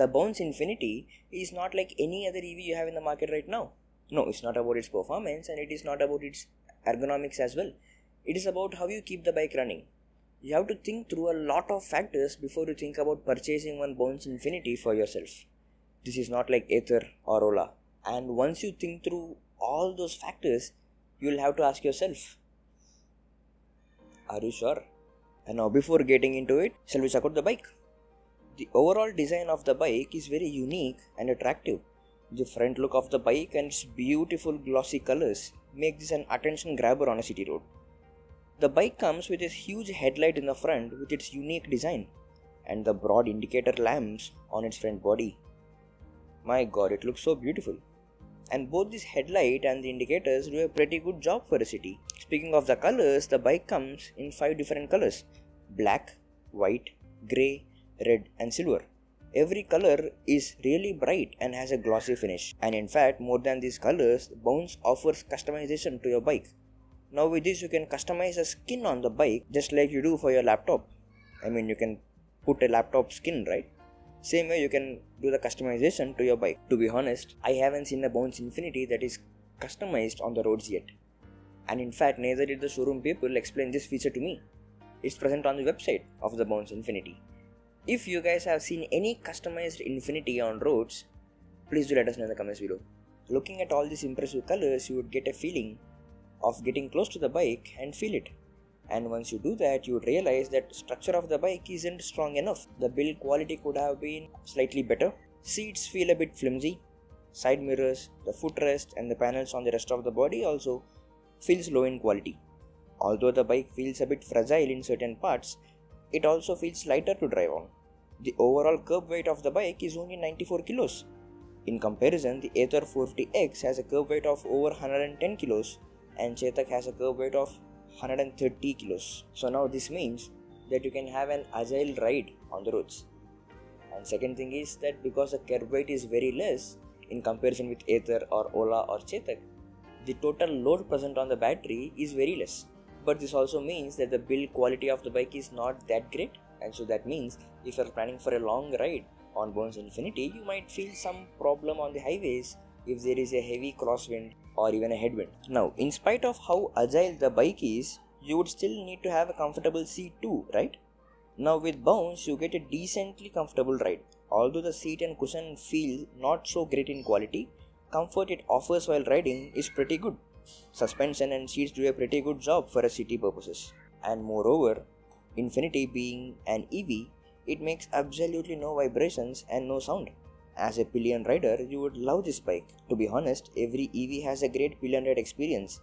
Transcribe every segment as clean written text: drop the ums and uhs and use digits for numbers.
the Bounce Infinity is not like any other EV you have in the market right now. No, it's not about its performance, and it is not about its ergonomics as well. It is about how you keep the bike running. You have to think through a lot of factors before you think about purchasing one Bounce Infinity for yourself. This is not like Ather or Ola. And once you think through all those factors, you'll have to ask yourself, are you sure? And now, before getting into it, shall we check out the bike? The overall design of the bike is very unique and attractive. The front look of the bike and its beautiful glossy colors make this an attention grabber on a city road. The bike comes with a huge headlight in the front with its unique design and the broad indicator lamps on its front body. My god, it looks so beautiful. And both this headlight and the indicators do a pretty good job for a city. Speaking of the colors, the bike comes in 5 different colors: black, white, grey, red and silver. Every color is really bright and has a glossy finish. And in fact, more than these colors, Bounce offers customization to your bike. Now with this, you can customize a skin on the bike just like you do for your laptop. I mean, you can put a laptop skin, right? Same way you can do the customization to your bike. To be honest, I haven't seen a Bounce Infinity that is customized on the roads yet. And in fact, neither did the showroom people explain this feature to me. It's present on the website of the Bounce Infinity. If you guys have seen any customized Infinity on roads, please do let us know in the comments below. Looking at all these impressive colors, you would get a feeling of getting close to the bike and feel it. And once you do that, you would realize that the structure of the bike isn't strong enough. The build quality could have been slightly better. Seats feel a bit flimsy. Side mirrors, the footrest and the panels on the rest of the body also feels low in quality. Although the bike feels a bit fragile in certain parts, it also feels lighter to drive on. The overall curb weight of the bike is only 94 kilos. In comparison, the Ather 450X has a curb weight of over 110 kilos and Chetak has a curb weight of 130 kilos. So now this means that you can have an agile ride on the roads. And second thing is that because the curb weight is very less in comparison with Ather or Ola or Chetak, the total load present on the battery is very less. But this also means that the build quality of the bike is not that great, and so that means if you are planning for a long ride on Bounce Infinity, you might feel some problem on the highways if there is a heavy crosswind or even a headwind. Now, in spite of how agile the bike is, you would still need to have a comfortable seat too, right? Now with Bounce, you get a decently comfortable ride. Although the seat and cushion feel not so great in quality, comfort it offers while riding is pretty good. Suspension and seats do a pretty good job for a city purposes. And moreover, Infinity being an EV, it makes absolutely no vibrations and no sound. As a pillion rider, you would love this bike. To be honest, every EV has a great pillion ride experience,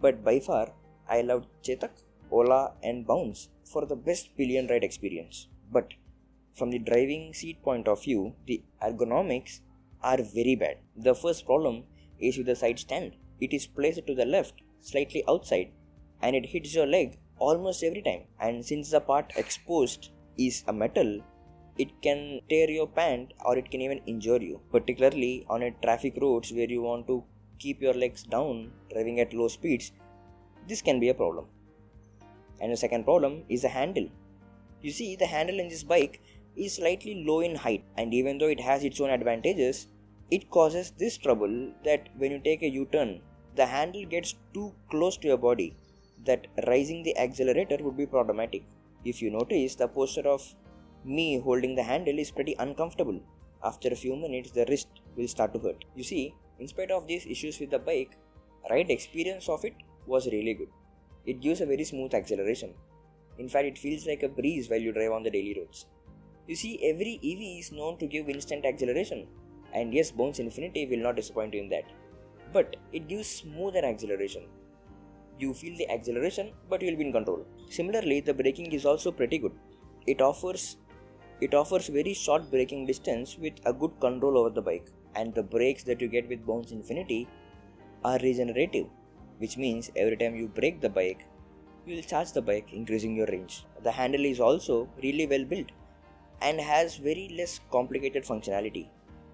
but by far, I loved Chetak, Ola and Bounce for the best pillion ride experience. But from the driving seat point of view, the ergonomics are very bad. The first problem is with the side stand. It is placed to the left, slightly outside, and it hits your leg almost every time. And since the part exposed is a metal, it can tear your pant or it can even injure you, particularly on a traffic roads where you want to keep your legs down driving at low speeds. This can be a problem. And the second problem is the handle. You see, the handle in this bike is slightly low in height, and even though it has its own advantages, it causes this trouble that when you take a U-turn, the handle gets too close to your body, that raising the accelerator would be problematic. If you notice, the posture of me holding the handle is pretty uncomfortable. After a few minutes, the wrist will start to hurt. You see, in spite of these issues with the bike, ride experience of it was really good. It gives a very smooth acceleration. In fact, it feels like a breeze while you drive on the daily roads. You see, every EV is known to give instant acceleration, and yes, Bounce Infinity will not disappoint you in that. But it gives smoother acceleration. You feel the acceleration, but you will be in control. Similarly, the braking is also pretty good. It offers very short braking distance with a good control over the bike, and the brakes that you get with Bounce Infinity are regenerative, which means every time you brake the bike, you will charge the bike, increasing your range. The handle is also really well built and has very less complicated functionality.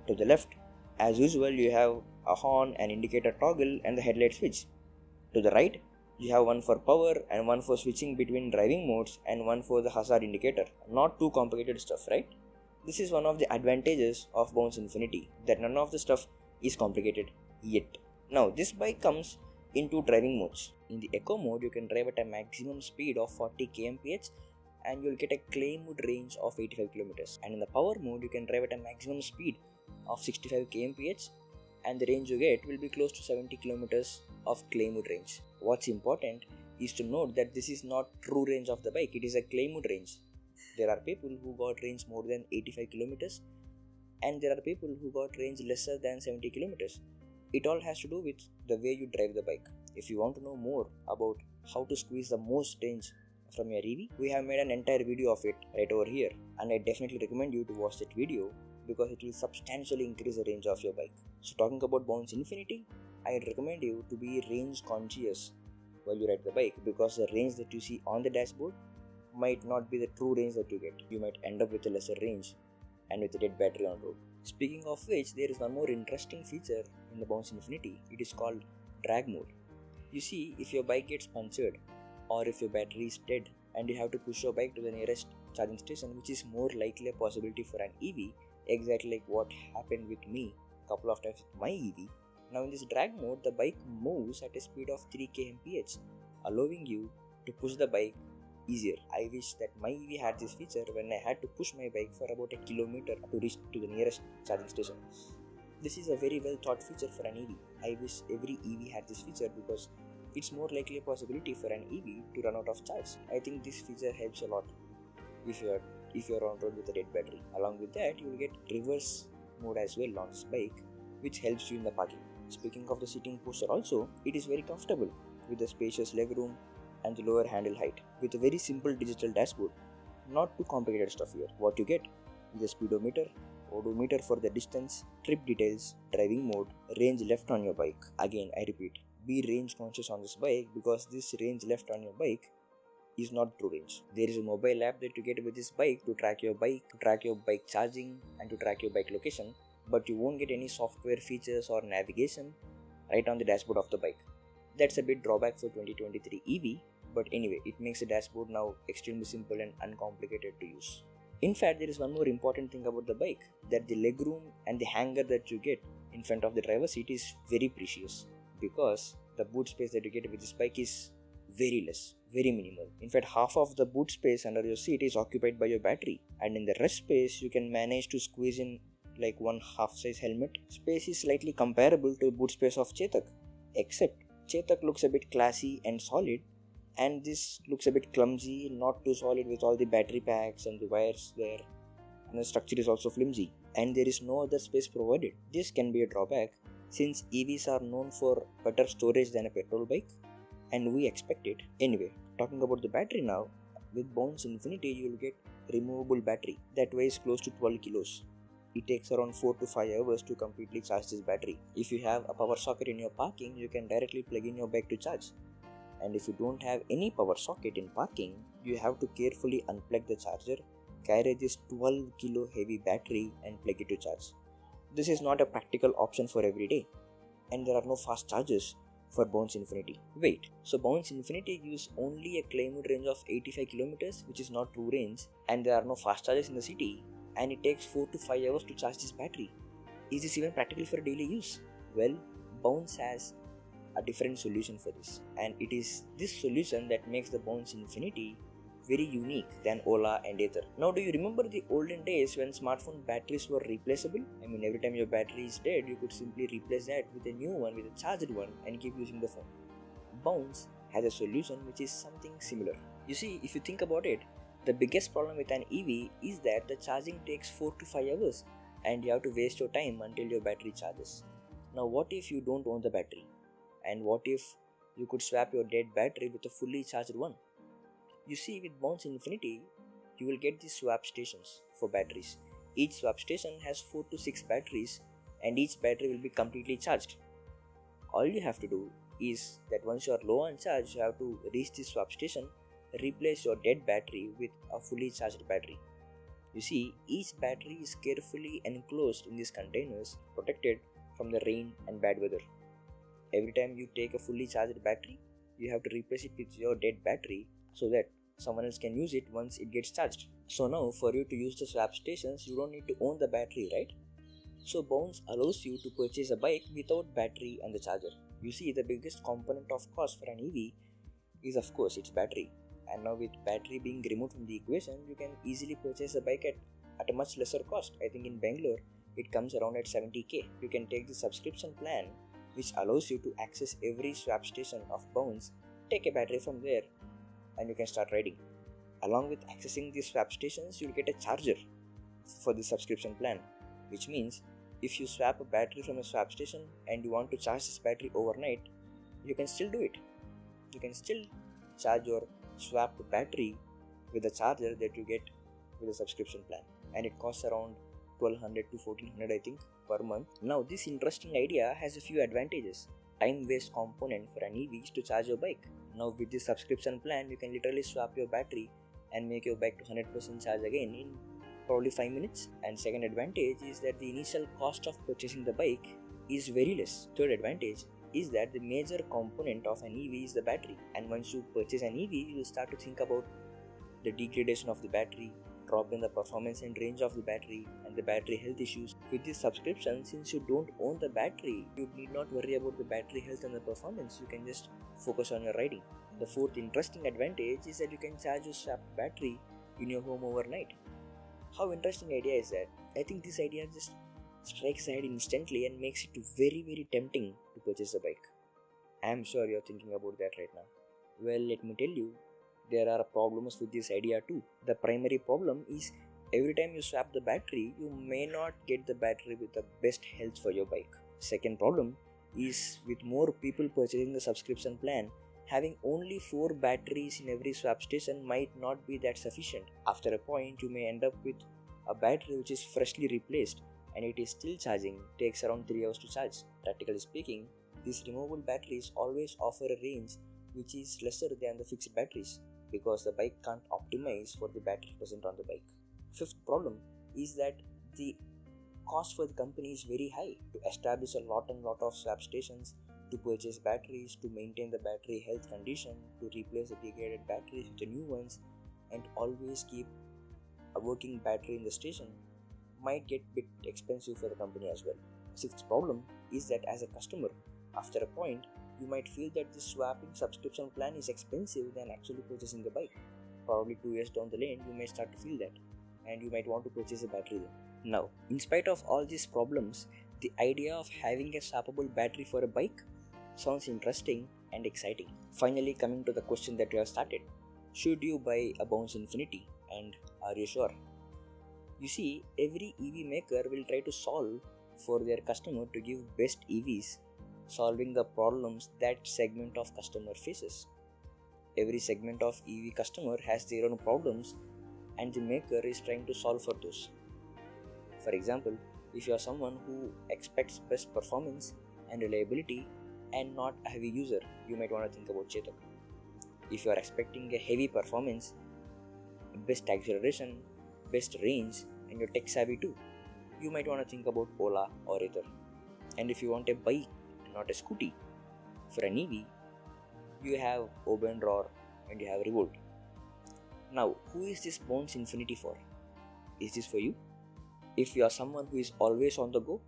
To the left, as usual, you have a horn, an indicator toggle and the headlight switch. To the right, you have one for power and one for switching between driving modes and one for the hazard indicator. Not too complicated stuff, right? This is one of the advantages of Bounce Infinity, that none of the stuff is complicated yet. Now this bike comes in two driving modes. In the Eco mode, you can drive at a maximum speed of 40 kmph and you'll get a claimed range of 85 km. And in the Power mode, you can drive at a maximum speed of 65 kmph and the range you get will be close to 70 km of claimed range. What's important is to note that this is not true range of the bike, it is a claimed range. There are people who got range more than 85 km and there are people who got range lesser than 70 km. It all has to do with the way you drive the bike. If you want to know more about how to squeeze the most range from your EV, we have made an entire video of it right over here, and I definitely recommend you to watch that video because it will substantially increase the range of your bike. So talking about Bounce Infinity, I recommend you to be range conscious while you ride the bike, because the range that you see on the dashboard might not be the true range that you get. You might end up with a lesser range and with a dead battery on road. Speaking of which, there is one more interesting feature in the Bounce Infinity. It is called drag mode. You see, if your bike gets punctured or if your battery is dead and you have to push your bike to the nearest charging station, which is more likely a possibility for an EV, exactly like what happened with me a couple of times with my EV. Now in this drag mode, the bike moves at a speed of 3 kmph, allowing you to push the bike easier. I wish that my EV had this feature when I had to push my bike for about a kilometer to reach to the nearest charging station. This is a very well thought feature for an EV. I wish every EV had this feature because it's more likely a possibility for an EV to run out of charge. I think this feature helps a lot if you're on road with a dead battery. Along with that, you will get reverse mode as well on this bike, which helps you in the parking. Speaking of the sitting posture also, it is very comfortable with the spacious legroom and the lower handle height, with a very simple digital dashboard. Not too complicated stuff here. What you get is a speedometer, odometer for the distance, trip details, driving mode, range left on your bike. Again, I repeat, be range conscious on this bike because this range left on your bike is not true range. There is a mobile app that you get with this bike to track your bike, charging, and to track your bike location, but you won't get any software features or navigation right on the dashboard of the bike. That's a big drawback for 2023 EV, but anyway, it makes the dashboard now extremely simple and uncomplicated to use. In fact, there is one more important thing about the bike, that the legroom and the hanger that you get in front of the driver's seat is very precious, because the boot space that you get with this bike is very less, very minimal. In fact, half of the boot space under your seat is occupied by your battery, and in the rest space, you can manage to squeeze in like one half-size helmet. Space is slightly comparable to the boot space of Chetak, except Chetak looks a bit classy and solid, and this looks a bit clumsy, not too solid, with all the battery packs and the wires there, and the structure is also flimsy, and there is no other space provided. This can be a drawback since EVs are known for better storage than a petrol bike, and we expect it. Anyway, talking about the battery now, with Bounce Infinity you will get removable battery that weighs close to 12 kilos. It takes around 4 to 5 hours to completely charge this battery. If you have a power socket in your parking, you can directly plug in your bike to charge. And if you don't have any power socket in parking, you have to carefully unplug the charger, carry this 12 kilo heavy battery and plug it to charge. This is not a practical option for every day, and there are no fast chargers for Bounce Infinity. Wait, so Bounce Infinity gives only a claimed range of 85 km, which is not true range, and there are no fast chargers in the city, and it takes 4 to 5 hours to charge this battery. Is this even practical for daily use? Well, Bounce has a different solution for this, and it is this solution that makes the Bounce Infinity very unique than Ola and Ather. Now, do you remember the olden days when smartphone batteries were replaceable? I mean, every time your battery is dead, you could simply replace that with a new one, with a charged one, and keep using the phone. Bounce has a solution which is something similar. You see, if you think about it, the biggest problem with an EV is that the charging takes 4 to 5 hours and you have to waste your time until your battery charges. Now what if you don't own the battery? And what if you could swap your dead battery with a fully charged one? You see, with Bounce Infinity, you will get these swap stations for batteries. Each swap station has 4 to 6 batteries and each battery will be completely charged. All you have to do is that once you are low on charge, you have to reach this swap station, replace your dead battery with a fully charged battery. You see, each battery is carefully enclosed in these containers, protected from the rain and bad weather. Every time you take a fully charged battery, you have to replace it with your dead battery so that someone else can use it once it gets charged. So now for you to use the swap stations, you don't need to own the battery, right? So Bounce allows you to purchase a bike without battery and the charger. You see, the biggest component of cost for an EV is of course its battery. And now with battery being removed from the equation, you can easily purchase a bike at a much lesser cost. I think in Bangalore, it comes around at 70k. You can take the subscription plan, which allows you to access every swap station of Bounce, take a battery from there, and you can start riding. Along with accessing these swap stations, you'll get a charger for the subscription plan, which means if you swap a battery from a swap station and you want to charge this battery overnight, you can still do it. You can still charge your swapped battery with a charger that you get with a subscription plan, and it costs around 1200 to 1400 I think per month. Now this interesting idea has a few advantages. Time waste component for an EV is to charge your bike. Now with this subscription plan, you can literally swap your battery and make your bike to 100% charge again in probably 5 minutes. And second advantage is that the initial cost of purchasing the bike is very less. Third advantage is that the major component of an EV is the battery, and once you purchase an EV, you will start to think about the degradation of the battery, drop in the performance and range of the battery, and the battery health issues. With this subscription, since you don't own the battery, you need not worry about the battery health and the performance. You can just focus on your riding. The fourth interesting advantage is that you can charge your swapped battery in your home overnight. How interesting idea is that? I think this idea just strikes ahead instantly and makes it very, very tempting to purchase a bike. I am sure you are thinking about that right now. Well, let me tell you, there are problems with this idea too. The primary problem is every time you swap the battery, you may not get the battery with the best health for your bike. Second problem is with more people purchasing the subscription plan, having only 4 batteries in every swap station might not be that sufficient. After a point, you may end up with a battery which is freshly replaced and it is still charging, takes around 3 hours to charge. Practically speaking, these removable batteries always offer a range which is lesser than the fixed batteries, because the bike can't optimize for the battery present on the bike. Fifth problem is that the cost for the company is very high. To establish a lot and lot of swap stations, to purchase batteries, to maintain the battery health condition, to replace the degraded batteries with the new ones, and always keep a working battery in the station might get a bit expensive for the company as well. Sixth problem is that as a customer, after a point, you might feel that this swapping subscription plan is expensive than actually purchasing the bike. Probably 2 years down the lane, you may start to feel that, and you might want to purchase a battery then. Now, in spite of all these problems, the idea of having a swappable battery for a bike sounds interesting and exciting. Finally, coming to the question that you have started, should you buy a Bounce Infinity, and are you sure? You see, every EV maker will try to solve for their customer to give best EVs, solving the problems that segment of customer faces. Every segment of EV customer has their own problems, and the maker is trying to solve for those. For example, if you are someone who expects best performance and reliability and not a heavy user, you might want to think about Chetak. If you are expecting a heavy performance, best acceleration, best range, and you're tech savvy too, you might want to think about Ola or Ather. And if you want a bike and not a scooty, for an EV, you have Oben Rorr and you have Revolt. Now, who is this Bounce Infinity for? Is this for you? If you are someone who is always on the go,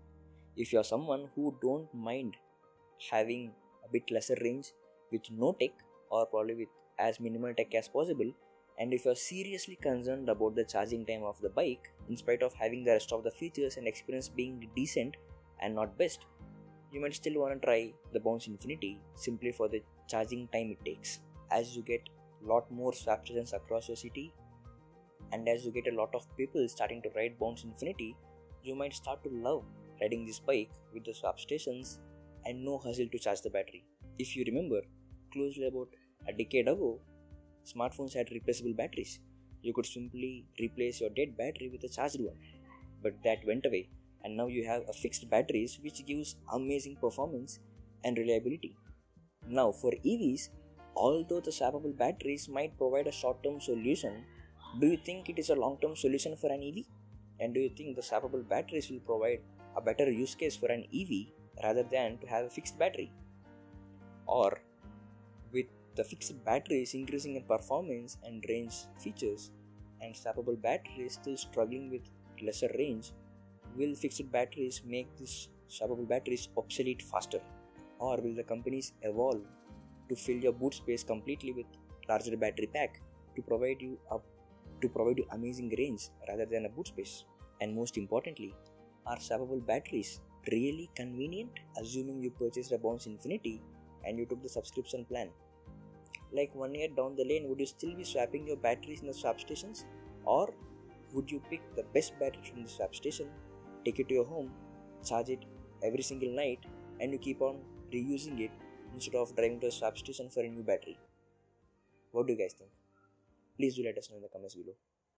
if you are someone who don't mind having a bit lesser range with no tech, or probably with as minimal tech as possible, and if you are seriously concerned about the charging time of the bike, in spite of having the rest of the features and experience being decent and not best, you might still want to try the Bounce Infinity simply for the charging time it takes. As you get a lot more swap stations across your city, and as you get a lot of people starting to ride Bounce Infinity, you might start to love riding this bike with the swap stations and no hassle to charge the battery. If you remember, closely about a decade ago, smartphones had replaceable batteries. You could simply replace your dead battery with a charged one. But that went away, and now you have a fixed batteries which gives amazing performance and reliability. Now for EVs, although the swappable batteries might provide a short-term solution, do you think it is a long-term solution for an EV? And do you think the swappable batteries will provide a better use case for an EV rather than to have a fixed battery? Or with The fixed battery is increasing in performance and range features, and swappable battery is still struggling with lesser range. Will fixed batteries make these swappable batteries obsolete faster? Or will the companies evolve to fill your boot space completely with larger battery pack to provide you amazing range rather than a boot space? And most importantly, are swappable batteries really convenient, assuming you purchased a Bounce Infinity and you took the subscription plan? Like 1 year down the lane, would you still be swapping your batteries in the swap stations? Or would you pick the best battery from the swap station, take it to your home, charge it every single night, and you keep on reusing it instead of driving to a swap station for a new battery? What do you guys think? Please do let us know in the comments below.